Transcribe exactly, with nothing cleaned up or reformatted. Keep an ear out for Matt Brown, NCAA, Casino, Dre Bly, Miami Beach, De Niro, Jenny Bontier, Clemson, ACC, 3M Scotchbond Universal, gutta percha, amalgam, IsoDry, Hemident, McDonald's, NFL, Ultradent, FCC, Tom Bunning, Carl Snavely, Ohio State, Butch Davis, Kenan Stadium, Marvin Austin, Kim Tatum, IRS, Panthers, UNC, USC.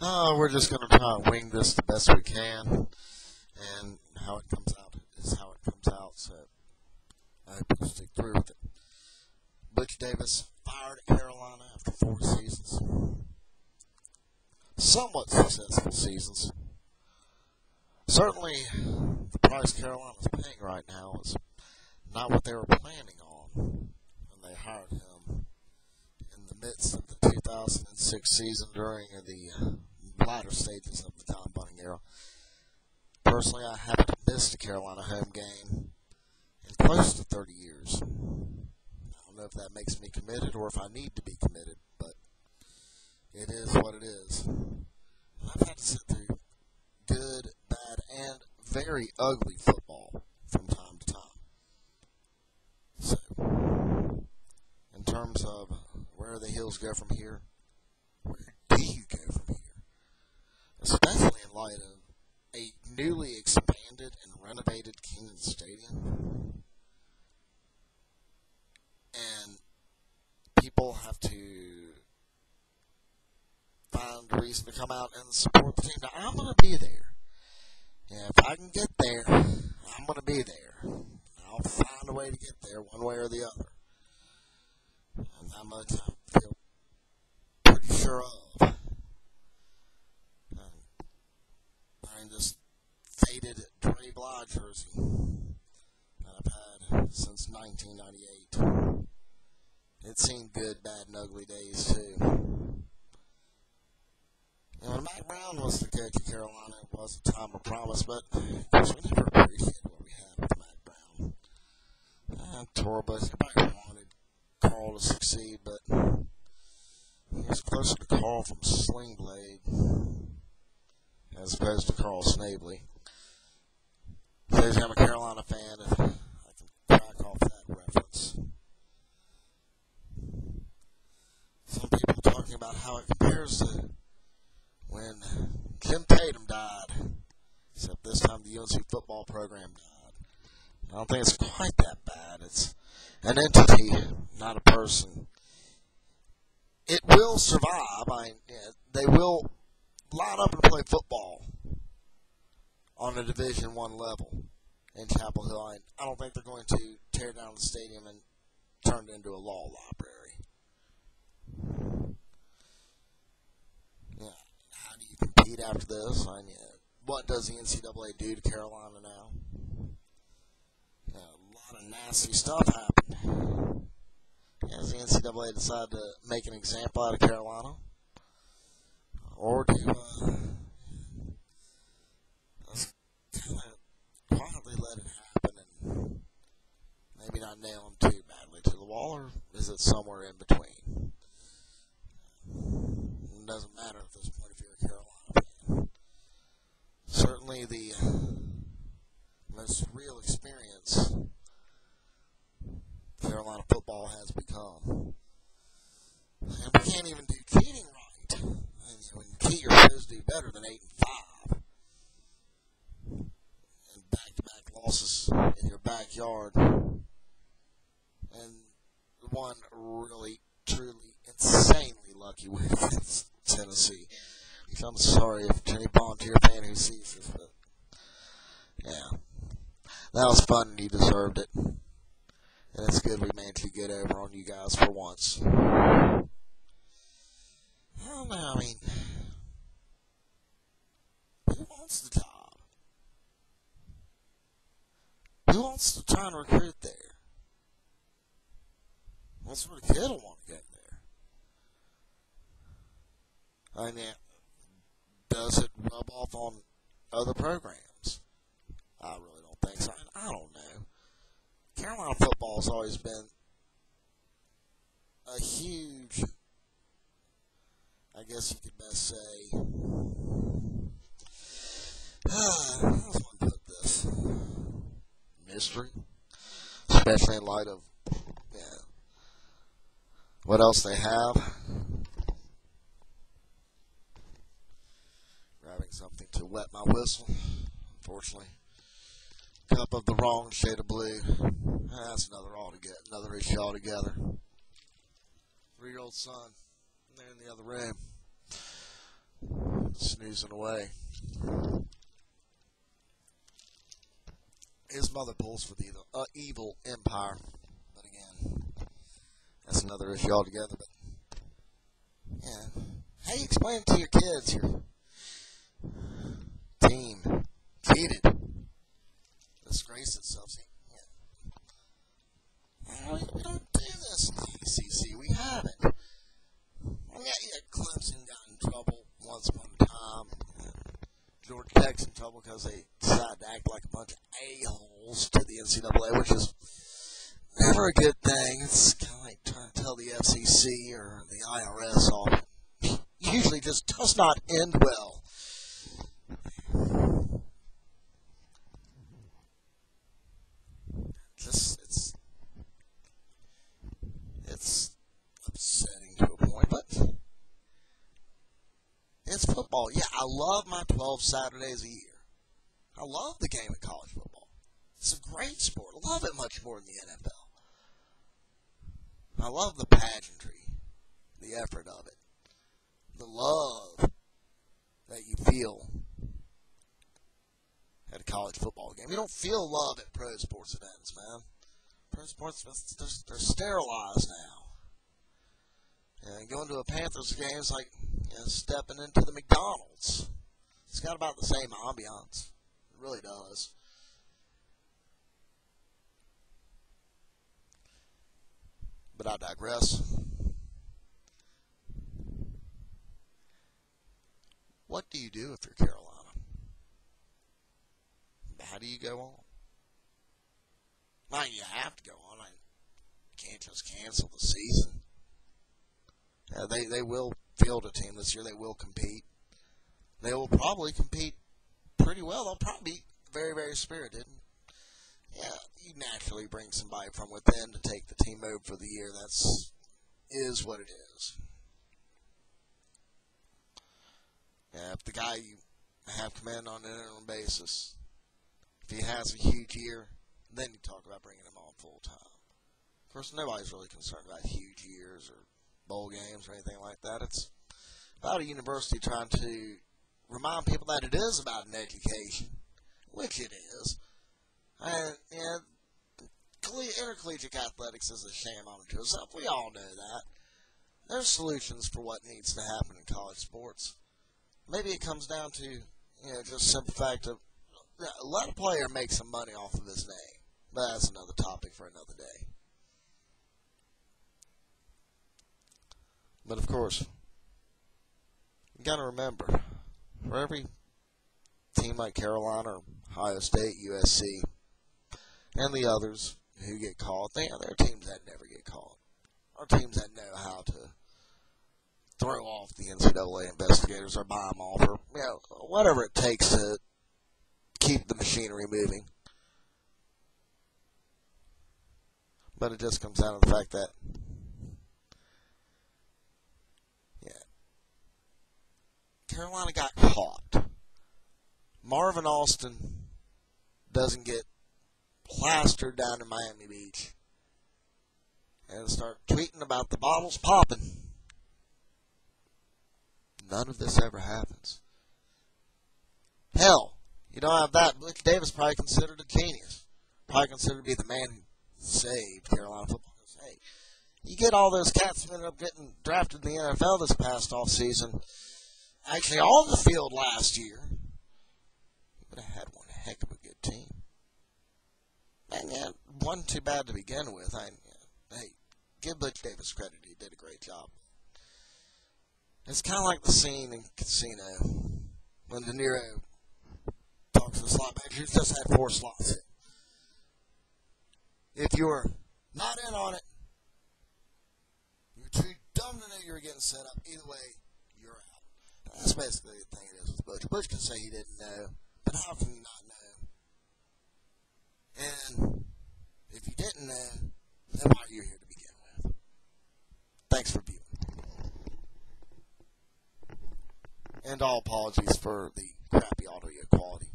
oh, we're just going to try to wing this the best we can, and how it comes out is how it comes out, so I hope you stick through with it. Butch Davis fired Carolina after four seasons. Somewhat successful seasons. Certainly, the price Carolina's paying right now is not what they were planning on when they hired him in the midst of the two thousand six season during the latter stages of the Tom Bunning era. Personally, I haven't missed a Carolina home game in close to thirty years. I don't know if that makes me committed or if I need to be committed, but it is what it is. I've had to sit through good, bad, and very ugly football from time to time. So, in terms of where the hills go from here, where do you go from here? Especially in light of a newly expanded and renovated Kenan Stadium. And people have to find a reason to come out and support the team. Now, I'm going to be there. And if I can get there, I'm going to be there. I'll find a way to get there one way or the other. And that much I feel pretty sure of. Wearing this faded Dre Bly jersey that I've had since nineteen ninety-eight. It's seen good, bad, and ugly days, too. And when Matt Brown was the coach of Carolina, it was a time of promise, but of course we never appreciated what we had with Matt Brown. Uh, Torbus, everybody wanted Carl to succeed, but he was closer to Carl from Sling Blade as opposed to Carl Snavely. Says I'm a Carolina fan, and I can crack off that reference. Some people talking about how it compares to when Kim Tatum died, except this time the U N C football program died. I don't think it's quite that bad. It's an entity, not a person. It will survive. I, yeah, they will line up and play football on a Division One level in Chapel Hill. I, I don't think they're going to tear down the stadium and turn it into a law library. Yeah, how do you compete after this? I mean, what does the N C double A do to Carolina now? Yeah, a lot of nasty stuff happened. Has the N C double A decided to make an example out of Carolina? Or do uh, let's kind of quietly let it happen and maybe not nail them too badly to the wall, or is it somewhere in between? It doesn't matter at this point if you're a Carolina fan. Certainly the most real experience Carolina football has become. And we can't even do cheating right. When you keep your shows do better than eight and five, and back-to-back losses in your backyard, and one really, truly, insanely lucky win against Tennessee. So I'm sorry if Jenny Bontier fan who sees this, but yeah, that was fun and you deserved it, and it's good we managed to get over on you guys for once. I don't know, I mean, who wants the job? Who wants to try and recruit there? What sort of kid will want to get there? I mean, does it rub off on other programs? I really don't think so. I don't know. Carolina football has always been a huge, I guess you could best say, ah, I just want to put this mystery, especially in light of yeah, what else they have. Grabbing something to wet my whistle, unfortunately. Cup of the wrong shade of blue. Ah, that's another altogether, another issue altogether. Three-year-old son. There in the other room. snoozing away. His mother pulls for the evil, uh, evil empire. But again, that's another issue altogether. But yeah, how do you explain to your kids your team cheated, disgraced itself? See, yeah. we, we don't do this in the A C C. We haven't. I mean, yeah, Clemson got in trouble once upon a time. Georgia Tech's in trouble because they decided to act like a bunch of a-holes to the N C double A, which is never a good thing. It's kind of like trying to tell the F C C or the I R S off. It usually just does not end well. Just, it's, it's upsetting to a point, but it's football. Yeah, I love my twelve Saturdays a year. I love the game of college football. It's a great sport. I love it much more than the N F L. I love the pageantry, the effort of it, the love that you feel at a college football game. You don't feel love at pro sports events, man. Pro sports events, they're, they're sterilized now. And going to a Panthers game is like, you know, stepping into the McDonald's. It's got about the same ambiance. It really does. But I digress. What do you do if you're Carolina? How do you go on? Now you have to go on. You can't just cancel the season. Uh, they, they will field a team this year. They will compete. They will probably compete pretty well. They'll probably be very, very spirited. Yeah, you naturally bring somebody from within to take the team over for the year. That's is what it is. Yeah, if the guy you have command on an interim basis, if he has a huge year, then you talk about bringing him on full time. Of course, nobody's really concerned about huge years or bowl games or anything like that. It's about a university trying to remind people that it is about an education, which it is. And, and intercollegiate athletics is a sham unto itself. We all know that. There's solutions for what needs to happen in college sports. Maybe it comes down to, you know, just simple fact of, let a player make some money off of his name. But that's another topic for another day. But of course, you got to remember, for every team like Carolina, Ohio State, U S C, and the others who get caught, there are teams that never get caught. There are teams that know how to throw off the N C double A investigators or buy them off, or you know, whatever it takes to keep the machinery moving. But it just comes down to the fact that, yeah, Carolina got caught. Marvin Austin doesn't get plastered down in Miami Beach and start tweeting about the bottles popping. None of this ever happens. Hell, you don't have that. Butch Davis probably considered a genius. Probably considered to be the man who saved Carolina football. Hey, you get all those cats who ended up getting drafted in the N F L this past offseason, actually on the field last year, you would have had one heck of a good team. And yeah, one too bad to begin with. I, hey, give Butch Davis credit. He did a great job. It's kind of like the scene in Casino when De Niro talks to the slot back. You just had four slots. If you were not in on it, you're too dumb to know you were getting set up. Either way, you're out. That's basically the thing it is with Butch. Butch can say he didn't know, but how can you not know? And if you didn't know, then why are you here to begin with? Thanks for viewing. And all apologies for the crappy audio quality.